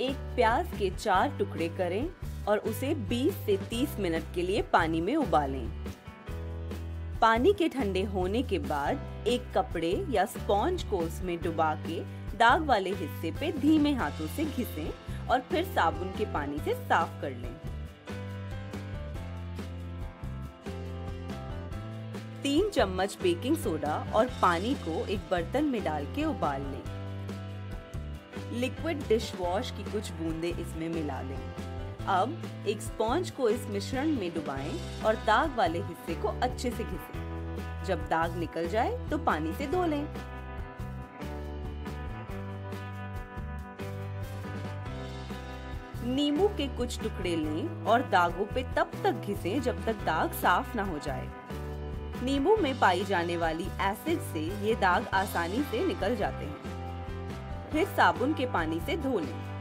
एक प्याज के 4 टुकड़े करें और उसे 20 से 30 मिनट के लिए पानी में उबालें। पानी के ठंडे होने के बाद एक कपड़े या स्पॉन्ज को उसमें डुबा के दाग वाले हिस्से पे धीमे हाथों से घिसें और फिर साबुन के पानी से साफ कर लें। 3 चम्मच बेकिंग सोडा और पानी को एक बर्तन में डाल के उबाल लें। लिक्विड डिश वॉश की कुछ बूंदें इसमें मिला लें। अब एक स्पॉन्ज को इस मिश्रण में डुबाएं और दाग वाले हिस्से को अच्छे से घिसें। जब दाग निकल जाए तो पानी से धो लें। नींबू के कुछ टुकड़े लें और दागों पे तब तक घिसें जब तक दाग साफ ना हो जाए। नींबू में पाई जाने वाली एसिड से ये दाग आसानी से निकल जाते हैं। फिर साबुन के पानी से धो लें।